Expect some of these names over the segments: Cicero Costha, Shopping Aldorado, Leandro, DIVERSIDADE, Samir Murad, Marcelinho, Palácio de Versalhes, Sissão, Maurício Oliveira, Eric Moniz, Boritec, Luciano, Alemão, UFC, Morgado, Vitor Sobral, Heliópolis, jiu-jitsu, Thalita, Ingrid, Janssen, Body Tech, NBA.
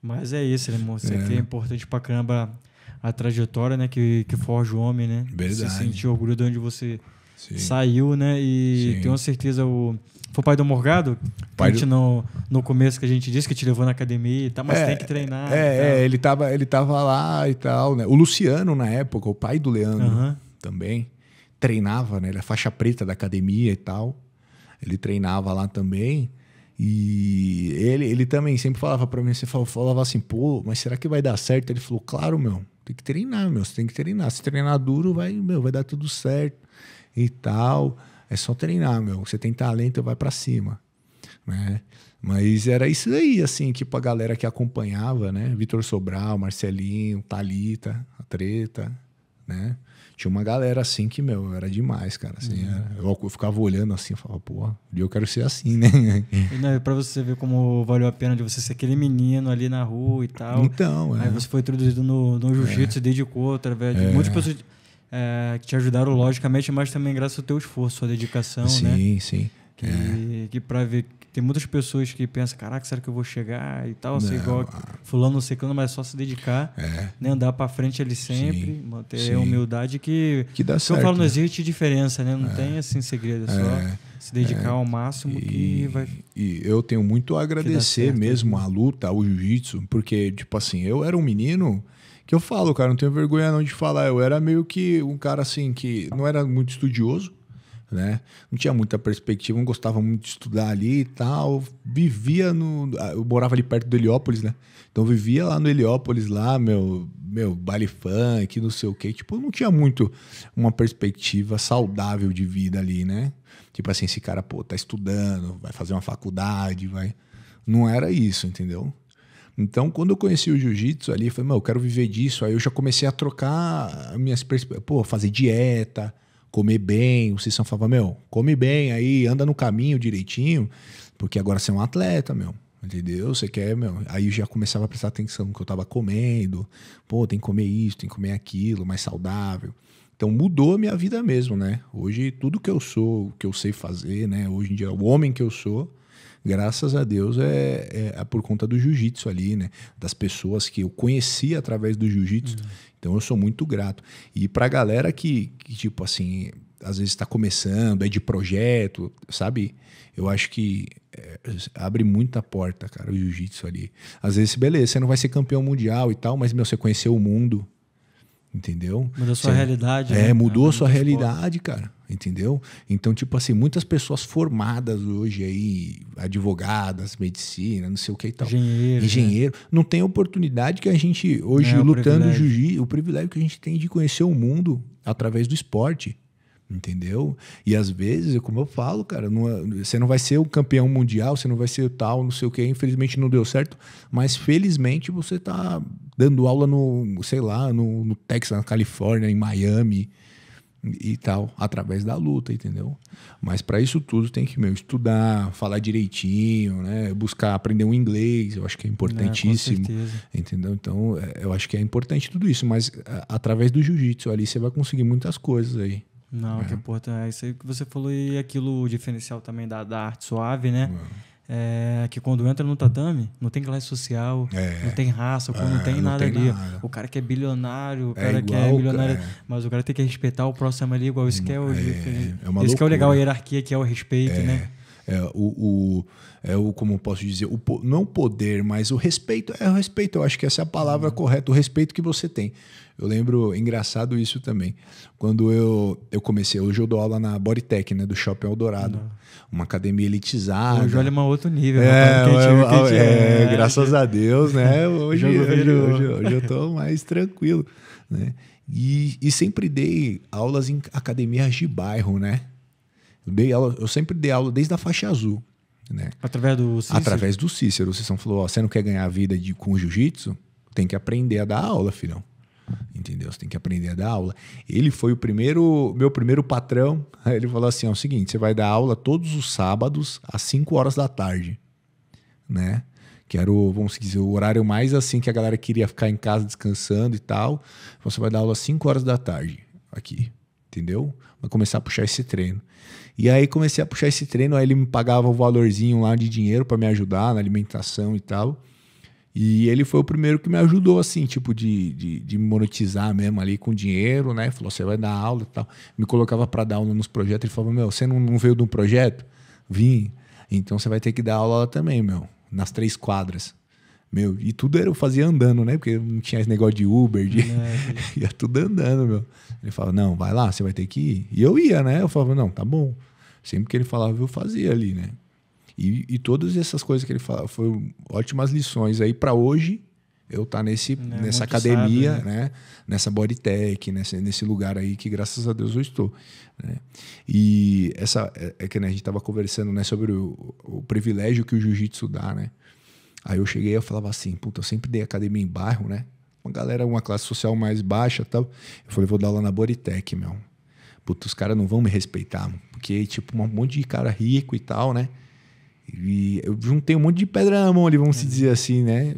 Mas é isso, né, moço? É. Que é importante pra caramba a trajetória, né? Que forja o homem, né? Verdade. Você sentir orgulho de onde você Sim. saiu, né? E Sim. tenho certeza o... Foi o pai do Morgado? Pai do... No começo que a gente disse que te levou na academia e tal, mas tem que treinar. Ele tava lá e tal, né? O Luciano, na época, o pai do Leandro também, treinava, né? Ele é faixa preta da academia e tal. Ele treinava lá também. E ele também sempre falava pra mim, falava assim, pô, mas será que vai dar certo? Ele falou, claro, meu, tem que treinar, meu, você tem que treinar. Se treinar duro, vai dar tudo certo e tal. É só treinar, meu. Você tem talento, vai pra cima, né? Mas era isso aí, assim, tipo a galera que acompanhava, né? Vitor Sobral, Marcelinho, Thalita, a Treta, né? Tinha uma galera assim que, meu, era demais, cara. Assim, eu ficava olhando assim, eu falava, pô, eu quero ser assim, né? E pra você ver como valeu a pena de você ser aquele menino ali na rua e tal. Então, Aí você foi introduzido no jiu-jitsu, se dedicou através de muitas pessoas... que te ajudaram logicamente, mas também graças ao teu esforço, sua dedicação, sim, né? Sim, sim. Que pra ver, tem muitas pessoas que pensam, caraca, será que eu vou chegar e tal, não, ser igual fulano, não sei quando, mas é só se dedicar, né? Andar pra frente ali sempre, sim, manter a humildade que dá certo. Eu falo, não existe diferença, né? Não tem assim segredo, é só se dedicar ao máximo que vai... E eu tenho muito a agradecer mesmo a luta, ao jiu-jitsu, porque, tipo assim, eu era um menino... Que eu falo, cara, não tenho vergonha não de falar. Eu era meio que um cara assim que não era muito estudioso, né? Não tinha muita perspectiva, não gostava muito de estudar ali e tal. Eu morava ali perto do Heliópolis, né? Então eu vivia lá no Heliópolis, lá, meu baile funk, não sei o quê. Tipo, não tinha muito uma perspectiva saudável de vida ali, né? Tipo assim, esse cara, pô, tá estudando, vai fazer uma faculdade, vai... Não era isso, entendeu? Então, quando eu conheci o jiu-jitsu ali, eu falei, eu quero viver disso. Aí eu já comecei a trocar minhas perspectivas. Pô, fazer dieta, comer bem. O Sissão falava, come bem aí, anda no caminho direitinho, porque agora você é um atleta, entendeu? Você quer, Aí eu já começava a prestar atenção no que eu tava comendo. Pô, tem que comer isso, tem que comer aquilo, mais saudável. Então, mudou a minha vida mesmo, né? Hoje, tudo que eu sou, o que eu sei fazer, né? Hoje em dia, o homem que eu sou... Graças a Deus é por conta do jiu-jitsu ali, né? Das pessoas que eu conheci através do jiu-jitsu. Então eu sou muito grato. E pra galera que tipo assim, às vezes tá começando, é de projeto, sabe? Eu acho que abre muita porta, cara, o jiu-jitsu ali. Às vezes, beleza, você não vai ser campeão mundial e tal, mas, você conheceu o mundo, entendeu? Mudou sua realidade. É, né? Mudou sua realidade, cara. Entendeu? Então, tipo assim, muitas pessoas formadas hoje aí, advogadas, medicina, não sei o que e tal. Engenheiro. Né? Não tem oportunidade que a gente, hoje, lutando jiu-jitsu, o privilégio que a gente tem de conhecer o mundo através do esporte. Entendeu? E às vezes, como eu falo, cara, você não vai ser o campeão mundial, você não vai ser o tal, não sei o que, infelizmente não deu certo, mas felizmente você tá dando aula no, sei lá, no Texas, na Califórnia, em Miami e tal, através da luta, entendeu? Mas para isso tudo tem que, estudar, falar direitinho, né? Buscar aprender um inglês, eu acho que é importantíssimo, entendeu? Então, eu acho que é importante tudo isso, mas através do jiu-jitsu ali você vai conseguir muitas coisas aí. Não, que importante é isso aí que você falou e aquilo diferencial também da arte suave, né? Que quando entra no tatame, não tem classe social, não tem raça, não tem nada ali. O cara que é bilionário, o cara que é milionário, mas o cara tem que respeitar o próximo ali, igual isso que é o isso que é o legal, a hierarquia, que é o respeito, né? Como eu posso dizer, não o poder, mas o respeito. É o respeito, eu acho que essa é a palavra correta, o respeito que você tem. Eu lembro, engraçado isso também, quando eu comecei, hoje eu dou aula na Boritec, né, do Shopping Aldorado, uma academia elitizada. Hoje olha um outro nível. Graças a Deus, né, hoje eu tô mais tranquilo, né, e sempre dei aulas em academias de bairro, né. Eu sempre dei aula desde a faixa azul, né? Através do Cicero. O Cicero falou, ó, você não quer ganhar a vida com jiu-jitsu? Tem que aprender a dar aula, filhão. Entendeu? Você tem que aprender a dar aula. Ele foi meu primeiro patrão. Ele falou assim, ó, é o seguinte, você vai dar aula todos os sábados às 5 horas da tarde, né? Que era vamos dizer, o horário mais assim que a galera queria ficar em casa descansando e tal. Então, você vai dar aula às 5 horas da tarde aqui. Entendeu? Vai começar a puxar esse treino. E aí comecei a puxar esse treino, aí ele me pagava um valorzinho lá de dinheiro para me ajudar na alimentação e tal. E ele foi o primeiro que me ajudou, assim, tipo, de monetizar mesmo ali com dinheiro, né? Falou, você vai dar aula e tal. Me colocava para dar aula nos projetos. Ele falava, meu, você não veio de um projeto? Vim. Então você vai ter que dar aula lá também, meu. Nas 3 quadras. Meu, e tudo eu fazia andando, né? Porque não tinha esse negócio de Uber, de... ia tudo andando, meu. Ele falava, não, vai lá, você vai ter que ir. E eu ia, né? Eu falava, não, tá bom. Sempre que ele falava, eu fazia ali, né? E todas essas coisas que ele falava foram ótimas lições aí para hoje eu estar nessa academia, sábio, né? Nessa Body Tech, nesse lugar aí que graças a Deus eu estou, né? E essa é que, né, a gente tava conversando, né, sobre o privilégio que o jiu-jitsu dá, né? Aí eu cheguei e falava assim, puta, eu sempre dei academia em bairro, né? Uma galera, uma classe social mais baixa, tal. Eu falei, vou dar aula na Boritec, meu. Puta, os caras não vão me respeitar, porque tipo um monte de cara rico e tal, né? E eu juntei um monte de pedra na mão ali, vamos dizer assim, né?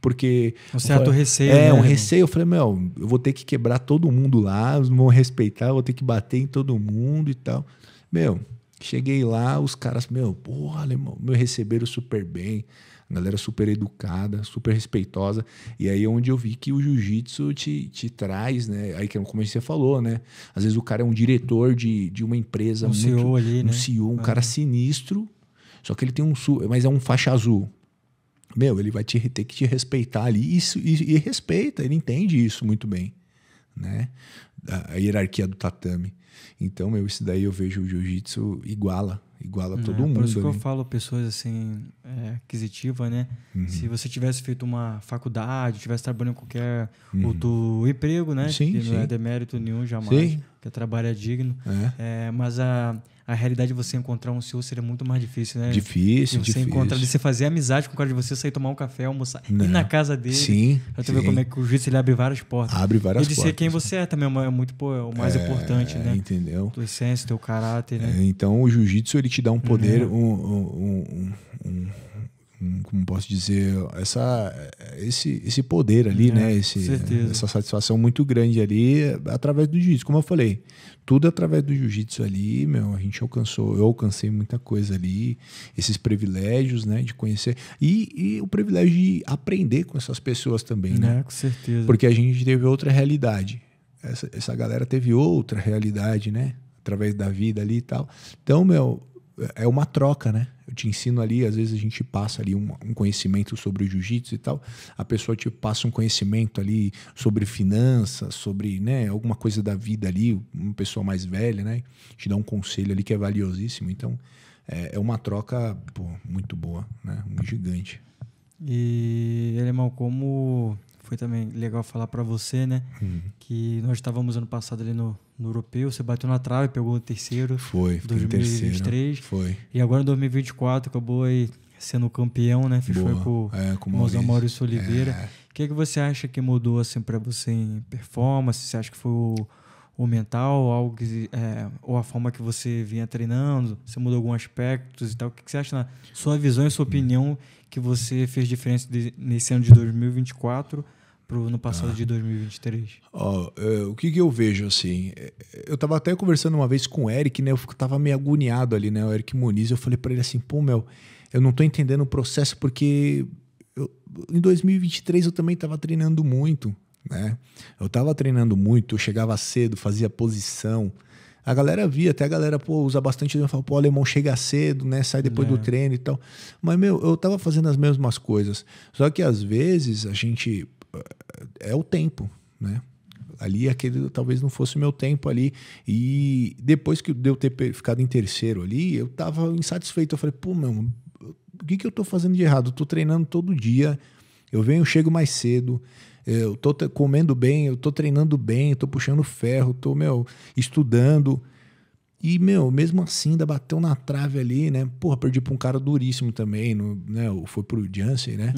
Porque... um certo receio. É, né, um receio. Eu falei, meu, eu vou ter que quebrar todo mundo lá, eles não vão respeitar, eu vou ter que bater em todo mundo e tal. Meu, cheguei lá, os caras, meu, porra, Alemão, me receberam super bem. A galera super educada, super respeitosa. E aí é onde eu vi que o jiu-jitsu te traz, né? Aí, como você falou, né? Às vezes o cara é um diretor de uma empresa, um CEO ali, né? Um CEO, um cara sinistro. Só que ele tem um... mas é um faixa azul. Meu, ele vai ter que te respeitar ali. E respeita, ele entende isso muito bem, né? A hierarquia do tatame. Então, meu, isso daí eu vejo o jiu-jitsu iguala todo mundo. Por isso que eu falo, pessoas assim, aquisitiva, né? Uhum. Se você tivesse feito uma faculdade, tivesse trabalhando em qualquer outro emprego, né? Sim, que não é demérito nenhum, jamais. Sim. Porque trabalho é digno. É. Mas a realidade de você encontrar um CEO seria muito mais difícil, né? Difícil, você encontrar, de você fazer amizade com o cara, de você sair tomar um café, almoçar, ir na casa dele. Sim. Pra tu ver como é que o jiu-jitsu, ele abre várias portas. Abre várias portas. E de ser quem você é também é muito, o mais importante, né? Entendeu? Tua essência, teu caráter, né? Então, o jiu-jitsu, ele te dá um poder, como posso dizer, esse poder ali, né? Essa satisfação muito grande ali através do jiu-jitsu. Como eu falei, tudo através do jiu-jitsu ali, meu, a gente eu alcancei muita coisa ali, esses privilégios, né? De conhecer. E o privilégio de aprender com essas pessoas também, né? Com certeza. Porque a gente teve outra realidade. Essa galera teve outra realidade, né? Através da vida ali e tal. Então, meu, é uma troca, né? Eu te ensino ali, às vezes a gente passa ali um conhecimento sobre o jiu-jitsu e tal, a pessoa te passa um conhecimento ali sobre finanças, sobre, né, alguma coisa da vida ali, uma pessoa mais velha, né? Te dá um conselho ali que é valiosíssimo. Então, é uma troca, pô, muito boa, né? Um gigante. E, Alemão, como... foi também legal falar para você, né? Que nós estávamos ano passado ali no Europeu, você bateu na trave, pegou o terceiro. Foi, 2023. Foi. E agora em 2024 acabou aí sendo campeão, né? Fechou com o Maurício Oliveira. O que você acha que mudou assim para você em performance? Você acha que foi o mental, algo que, ou a forma que você vinha treinando, você mudou alguns aspectos e tal? O que você acha, na sua visão e sua opinião, que você fez diferença nesse ano de 2024 para o ano passado de 2023? O que eu vejo, assim... Eu estava até conversando uma vez com o Eric, né? Eu estava meio agoniado ali, né? O Eric Moniz, eu falei para ele assim, pô, meu, eu não estou entendendo o processo, porque em 2023 eu também estava treinando muito, né? Eu tava treinando muito, eu chegava cedo, fazia posição. A galera via, até a galera, pô, usa bastante, fala, pô, o Alemão chega cedo, né? Sai depois do treino e tal. Mas, meu, eu tava fazendo as mesmas coisas. Só que às vezes a gente... é o tempo, né? Ali, aquele talvez não fosse o meu tempo ali. E depois que eu ter ficado em terceiro ali, eu tava insatisfeito. Eu falei, pô, meu, o que eu tô fazendo de errado? Eu tô treinando todo dia, eu venho, chego mais cedo, eu tô comendo bem, eu tô treinando bem, eu tô puxando ferro, tô, meu, estudando. E, meu, mesmo assim, ainda bateu na trave ali, né? Porra, perdi pra um cara duríssimo também, né? Foi pro Janssen, né?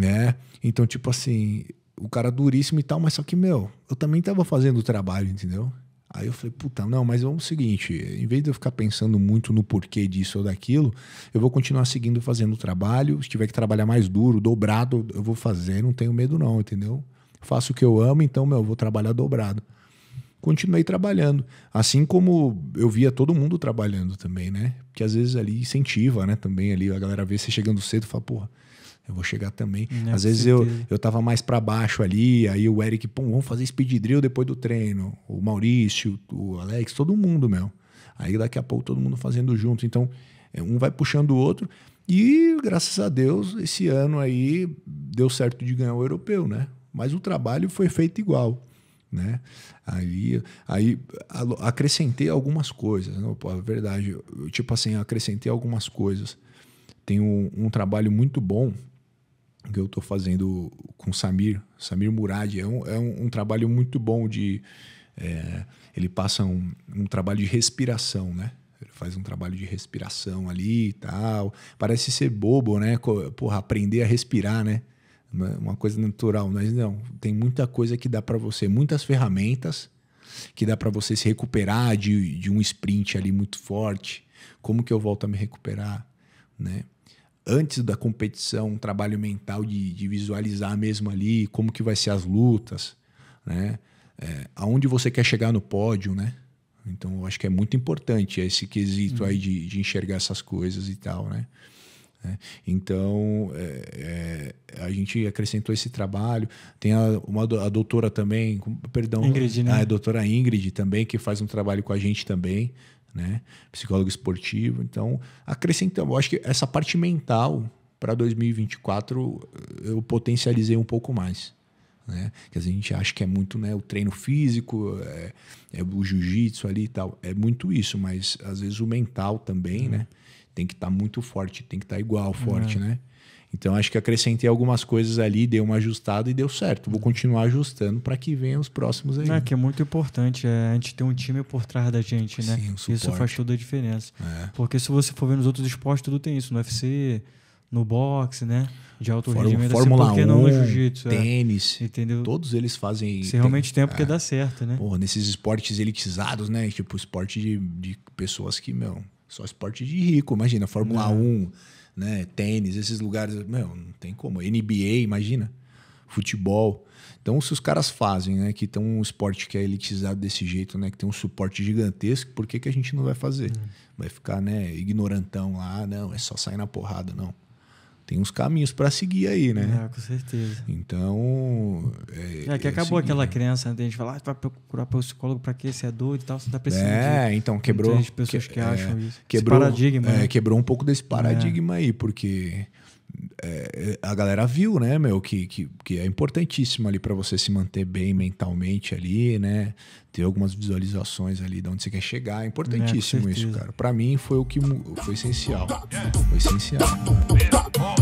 Né? Então, tipo assim, o cara duríssimo e tal, mas só que, meu, eu também tava fazendo o trabalho, entendeu? Aí eu falei, puta, não, mas vamos o seguinte, em vez de eu ficar pensando muito no porquê disso ou daquilo, eu vou continuar seguindo fazendo o trabalho. Se tiver que trabalhar mais duro, dobrado, eu vou fazer, não tenho medo não, entendeu? Faço o que eu amo, então, meu, eu vou trabalhar dobrado. Continuei trabalhando, assim como eu via todo mundo trabalhando também, né? Porque às vezes ali incentiva, né, também ali, a galera vê você chegando cedo e fala, porra, eu vou chegar também. Não, às vezes eu tava mais para baixo ali, aí o Eric, pô, vamos fazer speed drill depois do treino. O Maurício, o Alex, todo mundo, meu. Aí daqui a pouco todo mundo fazendo junto. Então, um vai puxando o outro. E graças a Deus, esse ano aí deu certo de ganhar o europeu, né? Mas o trabalho foi feito igual, né? Aí acrescentei algumas coisas, né? Pô, a verdade, eu, tipo assim, acrescentei algumas coisas. Tem um trabalho muito bom que eu tô fazendo com o Samir Murad. É um trabalho muito bom de... ele passa um trabalho de respiração, né? Ele faz um trabalho de respiração ali e tal. Parece ser bobo, né? Porra, aprender a respirar, né? Uma coisa natural, mas não. Tem muita coisa que dá para você, muitas ferramentas que dá para você se recuperar de um sprint ali muito forte. Como que eu volto a me recuperar, né? Antes da competição, um trabalho mental de visualizar mesmo ali como que vai ser as lutas, né? Aonde você quer chegar no pódio, né? Então, eu acho que é muito importante esse quesito aí de enxergar essas coisas e tal, né? Então, a gente acrescentou esse trabalho. Tem a doutora também, perdão, Ingrid, né? A doutora Ingrid também, que faz um trabalho com a gente também, né? Psicólogo esportivo. Então, acrescentamos. Eu acho que essa parte mental para 2024 eu potencializei um pouco mais. Né? Que a gente acha que é muito, né, o treino físico, o jiu-jitsu ali e tal. É muito isso, mas às vezes o mental também, né? Tem que estar muito forte, tem que estar igual forte, né? Então acho que acrescentei algumas coisas ali, dei uma ajustada e deu certo. Vou continuar ajustando para que venham os próximos aí. É que é muito importante a gente ter um time por trás da gente, né? Sim, um isso faz toda a diferença. Porque se você for ver nos outros esportes, tudo tem isso. No UFC... No boxe, né? De alto rendimento. Fórmula 1, não, no jiu-jitsu, tênis. Entendeu? Todos eles fazem... Se realmente tem, porque dá certo, né? Porra, nesses esportes elitizados, né? Tipo, esporte de pessoas que, meu... Só esporte de rico. Imagina, Fórmula 1, né? Tênis, esses lugares... Meu, não tem como. NBA, imagina. Futebol. Então, se os caras fazem, né? Que tem um esporte que é elitizado desse jeito, né? Que tem um suporte gigantesco, por que que a gente não vai fazer? Vai ficar, né? Ignorantão lá. Não, é só sair na porrada, não. Tem uns caminhos para seguir aí, né? Com certeza. Então... que acabou seguir, aquela crença, né? A gente fala, tu vai procurar pelo psicólogo para quê? Você é doido e tal, você tá precisando de... Então quebrou... Tem pessoas que acham isso. Quebrou, esse paradigma. Quebrou um pouco desse paradigma aí, porque a galera viu, né, meu, que é importantíssimo ali para você se manter bem mentalmente ali, né? Ter algumas visualizações ali de onde você quer chegar. É importantíssimo isso, cara. Para mim foi essencial. Foi essencial.